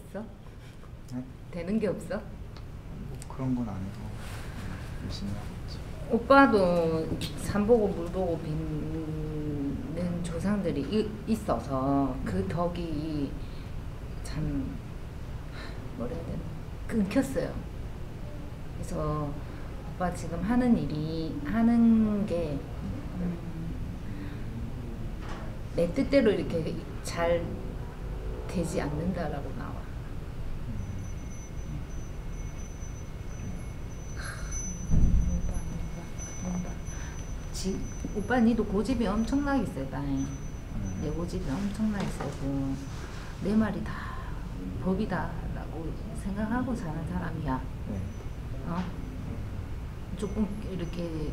없어? 네? 되는 게 없어? 뭐 그런 건 아니고 열심히 하고 있죠. 오빠도 산보고 물보고 빚는 조상들이 있어서 그 덕이 참 뭐라 해야 되나 끊겼어요. 그래서 오빠 지금 하는 일이 하는 게 내 뜻대로 이렇게 잘 되지 않는다라고 나와. 오빠 니도 고집이 엄청나게 세다. 내 고집이 엄청나게 세고 내 말이 다 법이다 라고 생각하고 사는 사람이야. 어? 조금 이렇게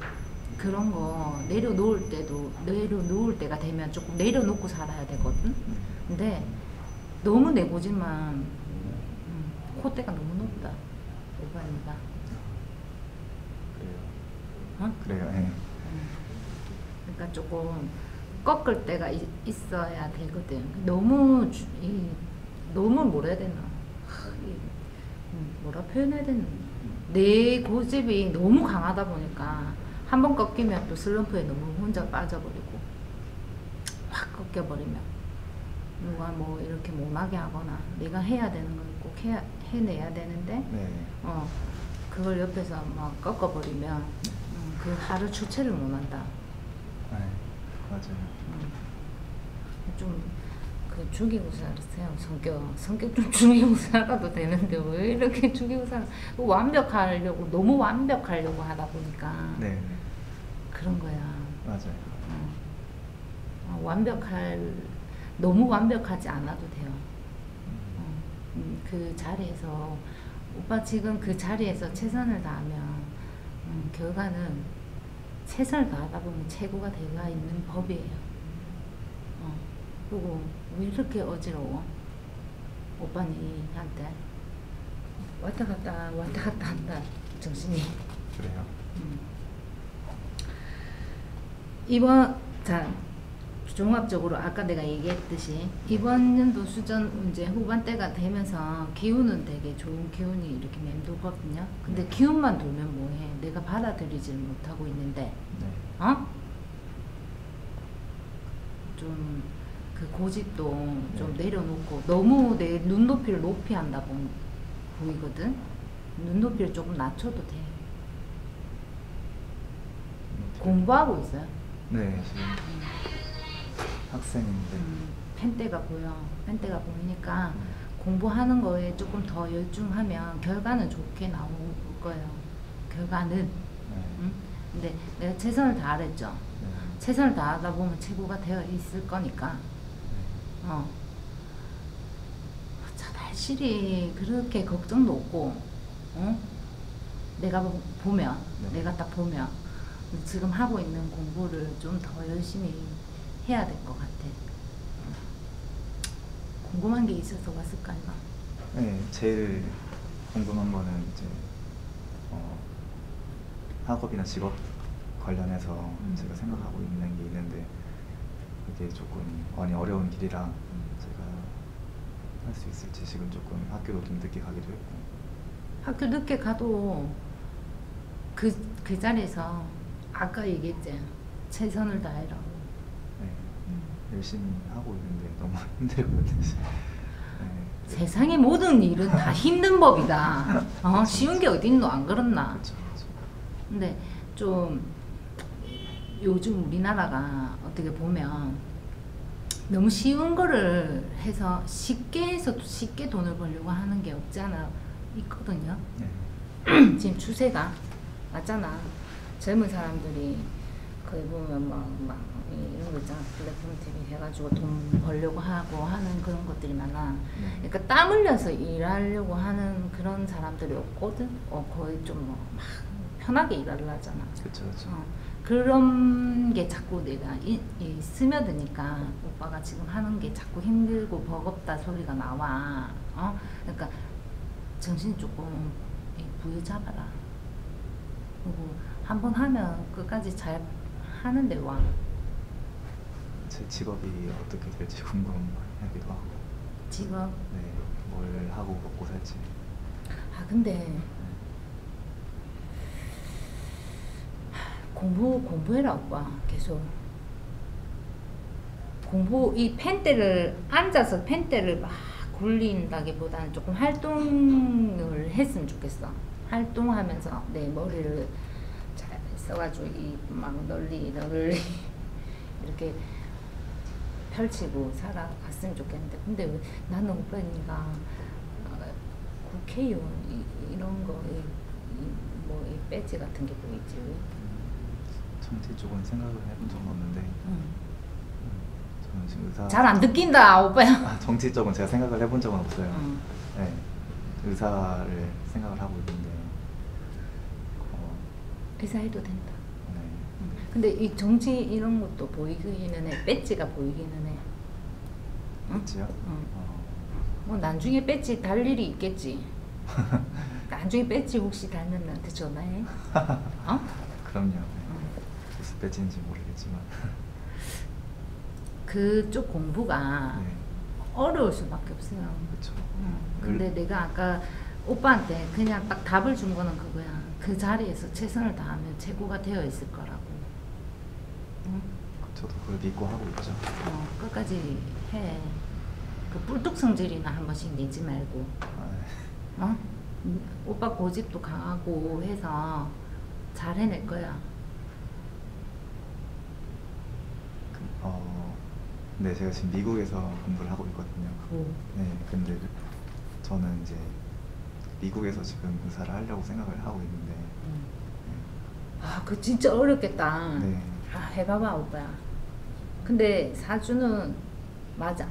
그런 거 내려놓을 때도 내려놓을 때가 되면 조금 내려놓고 살아야 되거든. 근데 너무 내 고집만 콧대가 너무 높다 오빠입니다. 그래요. 어? 그래요. 네. 그러니까 조금 꺾을 때가 있어야 되거든. 너무 너무 뭐라 해야 되나 뭐라 표현해야 되나 내 고집이 너무 강하다 보니까 한 번 꺾이면 또 슬럼프에 너무 혼자 빠져버리고 확 꺾여버리면 누가 뭐 이렇게 못하게 하거나 내가 해야 되는 걸 꼭 해내야 되는데 네. 그걸 옆에서 막 꺾어버리면 그 하루 주체를 못한다. 네, 맞아요. 좀 그 죽이고 살았어요. 성격 좀 죽이고 살아도 되는데 왜 이렇게 죽이고 살아? 완벽하려고 너무 완벽하려고 하다 보니까 네. 그런 거야. 맞아요. 너무 완벽하지 않아도 돼요. 그 자리에서 오빠 지금 그 자리에서 최선을 다하면 결과는 최선을 다하다 보면 최고가 되가 있는 법이에요. 그리고 왜 이렇게 어지러워? 오빠한테 왔다 갔다 한다 정신이. 그래요. 자 종합적으로 아까 내가 얘기했듯이 이번 연도 수전 이제 후반대가 되면서 기운은 되게 좋은 기운이 이렇게 맴돌거든요. 근데 기운만 돌면 뭐해? 내가 받아들이질 못하고 있는데 네. 어? 좀 그 고집도 네. 좀 내려놓고 너무 내 눈높이를 높이 한다 보이거든? 눈높이를 조금 낮춰도 돼. 공부하고 있어요? 네 지금 학생인데 펜대가 보여. 펜대가 보이니까 공부하는 거에 조금 더 열중하면 결과는 좋게 나올 거예요. 결과는. 네. 응? 근데 내가 최선을 다하랬죠. 네. 최선을 다하다 보면 최고가 되어 있을 거니까. 네. 날실이 그렇게 걱정도 없고, 응? 내가 보면, 네. 내가 딱 보면 지금 하고 있는 공부를 좀 더 열심히 해야 될 것 같아. 궁금한 게 있어서 왔을까요? 네, 제일 궁금한 거는 이제 학업이나 직업 관련해서 제가 생각하고 있는 게 있는데 그게 조금 많이 어려운 길이라 제가 할 수 있을지 지금 조금 학교도 좀 늦게 가기도 했고 학교 늦게 가도 그 자리에서 아까 얘기했지? 최선을 다해라. 열심히 하고 있는데 너무 힘들거든요. 네. 세상의 모든 일은 다 힘든 법이다. 그쵸, 쉬운 게 어딨노? 안 그렇나? 그쵸. 근데 좀 요즘 우리나라가 어떻게 보면 너무 쉬운 거를 해서 쉽게 돈을 벌려고 하는 게 없지 않아 있거든요. 네. 지금 추세가 맞잖아. 젊은 사람들이 거의 보면 막 이런 거 있잖아. 플랫폼 TV 해가지고 돈 벌려고 하고 하는 그런 것들이 많아. 그러니까 땀 흘려서 일하려고 하는 그런 사람들이 없거든. 거의 좀 막 편하게 일하려 하잖아. 그쵸. 그런 게 자꾸 내가 스며드니까 오빠가 지금 하는 게 자꾸 힘들고 버겁다 소리가 나와. 그러니까 정신 조금 부여잡아라. 그리고 한번 하면 끝까지 잘 하는데 와. 제 직업이 어떻게 될지 궁금하기도 하고. 직업? 네. 뭘 하고 먹고 살지. 아 근데 공부해라 오빠. 계속 공부. 이 펜대를 앉아서 펜대를 막 굴린다기보다는 조금 활동을 했으면 좋겠어. 활동하면서 내 머리를 잘 써가지고 이 막 널리 이렇게 펼치고 살아갔으면 좋겠는데, 근데 왜 나는 오빠니까 국회의원 이런 거 뭐 이 배지 같은 게 보이지? 정치 쪽은 생각을 해본 적은 없는데 저는 지금 의사 잘 안 느낀다 오빠야. 아, 정치 쪽은 제가 생각을 해본 적은 없어요. 네, 의사를 생각을 하고 있는데 의사해도 된다. 근데 이 정치 이런 것도 보이기는 해. 배지가 보이기는 해. 응? 배지요? 응. 뭐 나중에 배지 달 일이 있겠지. 나중에 배지 혹시 달면 나한테 전화해. 어? 그럼요. 무슨 배지인지 모르겠지만 그쪽 공부가 네. 어려울 수밖에 없어요. 그렇죠. 근데 내가 아까 오빠한테 그냥 딱 답을 준 거는 그거야. 그 자리에서 최선을 다하면 최고가 되어 있을 거라고. 응? 저도 그걸 믿고 하고 있죠. 끝까지 해. 그 뿔뚝 성질이나 한 번씩 내지 말고. 어? 오빠 고집도 강하고 해서 잘 해낼 거야. 네, 제가 지금 미국에서 공부를 하고 있거든요. 네, 근데 저는 이제 미국에서 지금 의사를 하려고 생각을 하고 있는데. 네. 아, 그거 진짜 어렵겠다. 네. 아, 해봐봐 오빠야. 근데 사주는 맞아.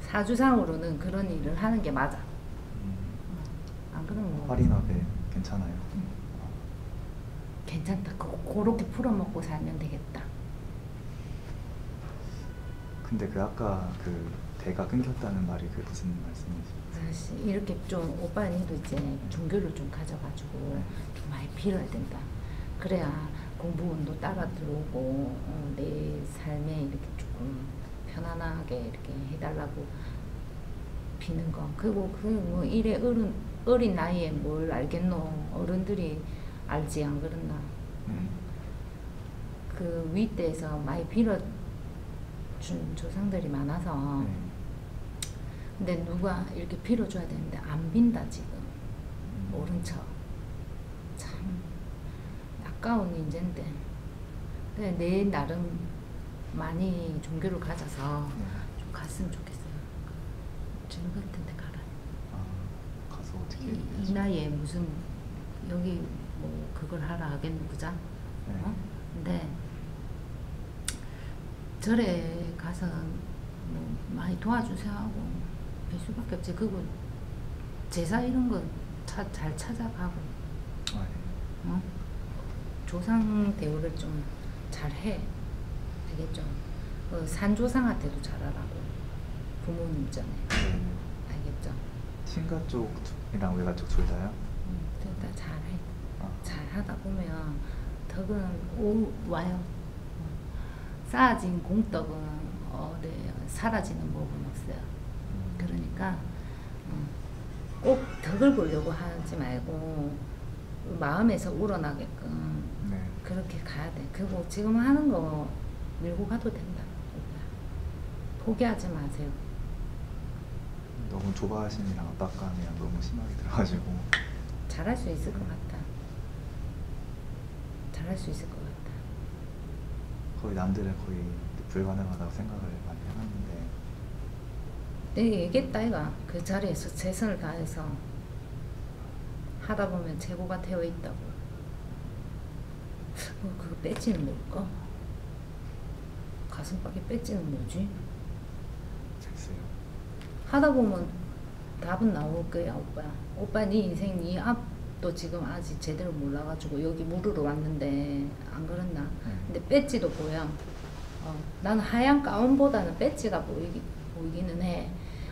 사주상으로는 그런 일을 하는 게 맞아. 안 그러면 뭐 화리나게 괜찮아요. 괜찮다. 그렇게 풀어먹고 살면 되겠다. 근데 그 아까 그 대가 끊겼다는 말이 그 무슨 말씀이세요? 사실 이렇게 좀 오빠님도 이제 종교를 좀 가져가지고 좀 많이 빌어야 된다. 그래야 공부운도 따라 들어오고 내 삶에 이렇게 조금 편안하게 이렇게 해달라고 비는 거. 그리고 그뭐 이래 어린 나이에 뭘 알겠노. 어른들이 알지 안 그랬나. 그 윗대에서 많이 빌어준 조상들이 많아서 근데 누가 이렇게 빌어줘야 되는데 안 빈다 지금. 모른 척. 참. 가까운 인재인데 내 나름 많이 종교를 가져서 좀 갔으면 좋겠어요. 주는 같은 데 가라. 아, 가서 어떻게 이 나이에 무슨 여기 뭐 그걸 하라 하겠는 거죠? 네. 어? 근데 절에 가서 뭐 많이 도와주세요 하고 될 수밖에 없지. 그리고 제사 이런 거 잘 찾아가고 어? 조상 대우를 좀 잘해. 알겠죠? 산조상한테도 잘하라고. 부모님 전에. 알겠죠? 친가 쪽이랑 외가 쪽 둘 다요? 둘 다 잘해. 잘하다 보면 덕은 와요. 쌓아진 공덕은 네, 사라지는 법은 없어요. 그러니까 꼭 덕을 보려고 하지 말고 마음에서 우러나게끔 그렇게 가야 돼. 그리고 지금 하는 거 밀고 가도 된다. 포기하지 마세요. 너무 조바심이랑 압박감이랑 너무 심하게 들어가지고 잘할 수 있을 것 같다. 잘할 수 있을 것 같다. 거의 남들은 거의 불가능하다고 생각을 많이 해놨는데 내가 얘기했다 이가. 그 자리에서 최선을 다해서 하다 보면 재고가 되어 있다고. 그 배지는 뭘까? 가슴팍에 배지는 뭐지? 글쎄요. 하다 보면 답은 나올 거야 오빠야. 오빠 네 인생 네 앞도 지금 아직 제대로 몰라가지고 여기 물으러 왔는데 안 그랬나? 근데 배지도 보여. 나는 하얀 가운보다는 배지가 보이기는 해.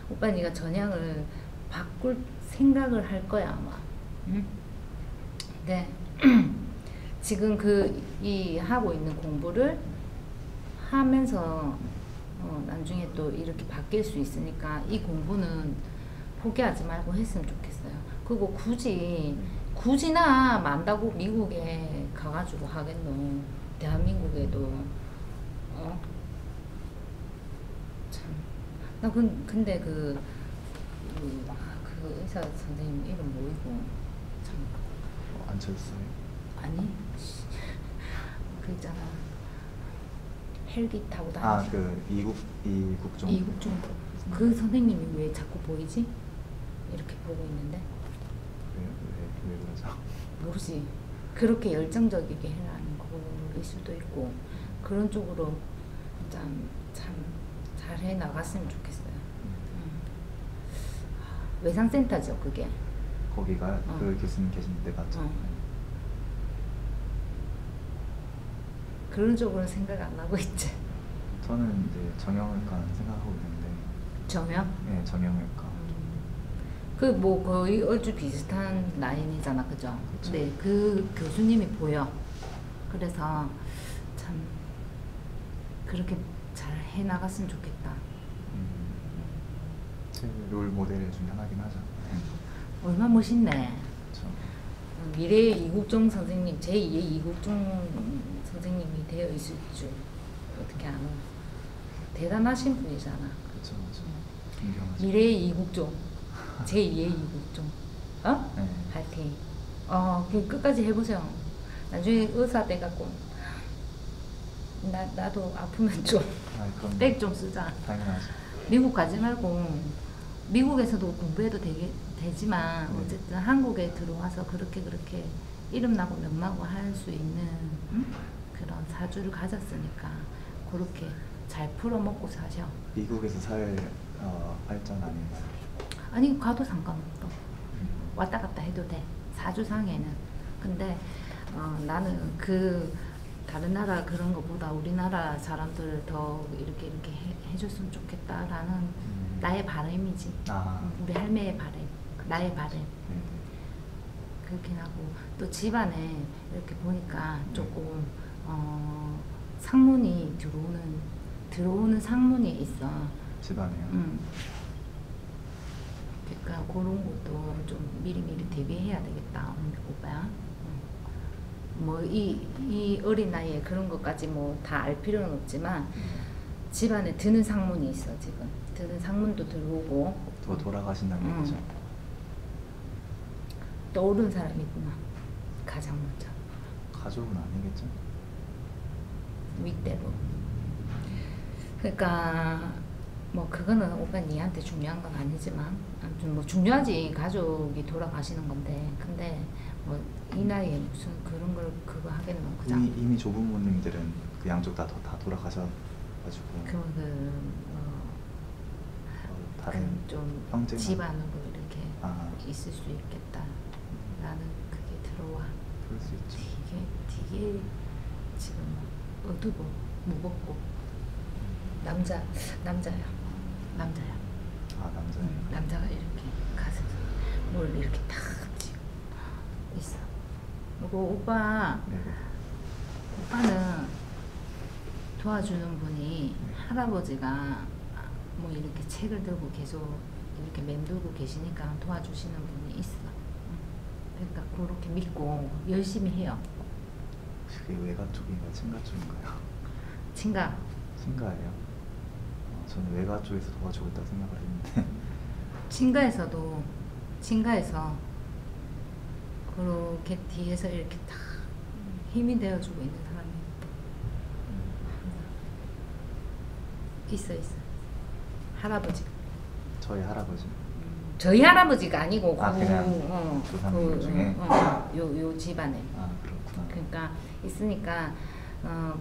오빠 네가 전향을 바꿀 생각을 할 거야 아마. 응? 네. 지금 하고 있는 공부를 하면서 나중에 또 이렇게 바뀔 수 있으니까 이 공부는 포기하지 말고 했으면 좋겠어요. 그리고 굳이나 만다고 미국에 가가지고 하겠노. 대한민국에도 참. 나 근데 그 의사 선생님 이름 뭐이고 참. 안철수. 아니. 그 있잖아. 헬기 타고 다니는. 아, 그 이국종. 이국종. 그 선생님이 왜 자꾸 보이지? 이렇게 보고 있는데. 왜 그러죠? 모르지. 그렇게 열정적이게 해라는 거일 수도 있고, 그런 쪽으로 참 잘해 나갔으면 좋겠어요. 외상센터죠, 그게. 거기가 그 교수님 계신 데 맞죠? 그런 쪽으로는 생각 안 하고 있지. 저는 이제 정형외과 생각하고 있는데. 정형? 네, 정형외과. 그 뭐 거의 얼추 비슷한 라인이잖아, 그죠? 그쵸. 네, 그 교수님이 보여. 그래서 참 그렇게 잘 해나갔으면 좋겠다. 제 롤 모델 중에 하나긴 하죠. 얼마 멋있네. 그쵸. 미래의 이국종 선생님, 제2의 이국종 선생님이 되어 있을 줄 어떻게 아는, 대단하신 분이잖아. 그렇죠, 그렇죠. 미래의 이국종, 제2의 이국종. 어? 네. 파이팅. 끝까지 해보세요. 나중에 의사 돼갖고 나도 아프면 좀 백 좀 쓰자. 당연하죠. 미국 가지 말고, 미국에서도 공부해도 되지만 네. 어쨌든 한국에 들어와서 그렇게 이름 나고 명마고 할 수 있는 그런 사주를 가졌으니까 그렇게 잘 풀어먹고 사셔. 미국에서 살 발전 아닌가요? 아니, 가도 상관없어. 왔다 갔다 해도 돼, 사주상에는. 근데 나는 그 다른 나라 그런 것보다 우리나라 사람들 더 이렇게 해줬으면 좋겠다라는 나의 바람이지. 우리 할매의 바람, 나의 바람. 그렇긴 하고, 또 집안에 이렇게 보니까 조금 상문이 들어오는 상문이 있어, 집안에요. 그러니까 그런 것도 좀 미리미리 대비해야 되겠다, 오빠야. 뭐 이 어린 나이에 그런 것까지 뭐 다 알 필요는 없지만 집안에 드는 상문이 있어. 지금 드는 상문도 들어오고, 또 돌아가신다는 거죠. 떠오른 사람이구나, 가장 먼저. 가족은 아니겠죠? 윗대로. 그러니까 뭐 그거는 오빠 니한테 중요한 건 아니지만, 아무튼 뭐 중요하지, 가족이 돌아가시는 건데. 근데 뭐 이 나이에 무슨 그런 걸 그거 하겠노, 그죠? 이미 조부모님들은 그 양쪽 다 돌아가셔가지고. 다른 좀 형제가 집안으로 이렇게 있을 수 있겠다. 나는 그게 들어와. 그럴 수 있죠. 되게 지금 어두고 무겁고. 남자야. 아, 남자야. 남자가 이렇게 가슴에 뭘 이렇게 탁 지고 있어. 그리고 오빠, 네. 오빠는 도와주는 분이 네. 할아버지가 뭐 이렇게 책을 들고 계속 이렇게 맴돌고 계시니까 도와주시는 분이 있어. 그러니까 그렇게 믿고 열심히 해요. 그게 외가 쪽인가요? 친가 쪽인가요? 친가예요. 저는 외가 쪽에서 도와주고 있다고 생각을 했는데. 친가에서 그렇게 뒤에서 이렇게 다 힘이 되어주고 있는 사람이 있어. 할아버지. 저희 할아버지가 아니고 그 중에 요 집안에. 아, 그렇구나. 그러니까 있으니까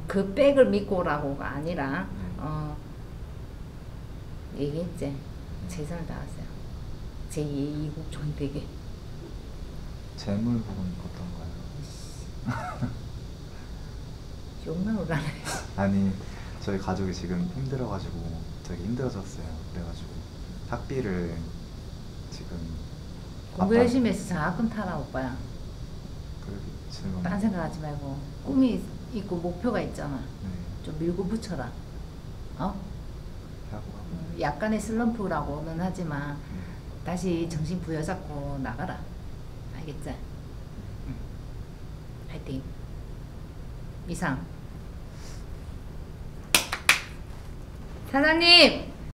그 백을 믿고 오라고가 아니라 얘기했지. 재산을 다하세요. 제2의 이국종 되게. 재물 부분이 어떤가요? 욕만 오라네. 아니, 저희 가족이 지금 힘들어가지고 되게 힘들어졌어요. 그래가지고 학비를 지금 공부 열심히 해서 장학금 타라, 오빠야. 딴 생각하지 말고 꿈이 있고 목표가 있잖아. 네. 좀 밀고 붙여라. 약간의 슬럼프라고는 하지만 다시 정신 부여잡고 나가라. 알겠지? 응. 파이팅. 이상. 사장님!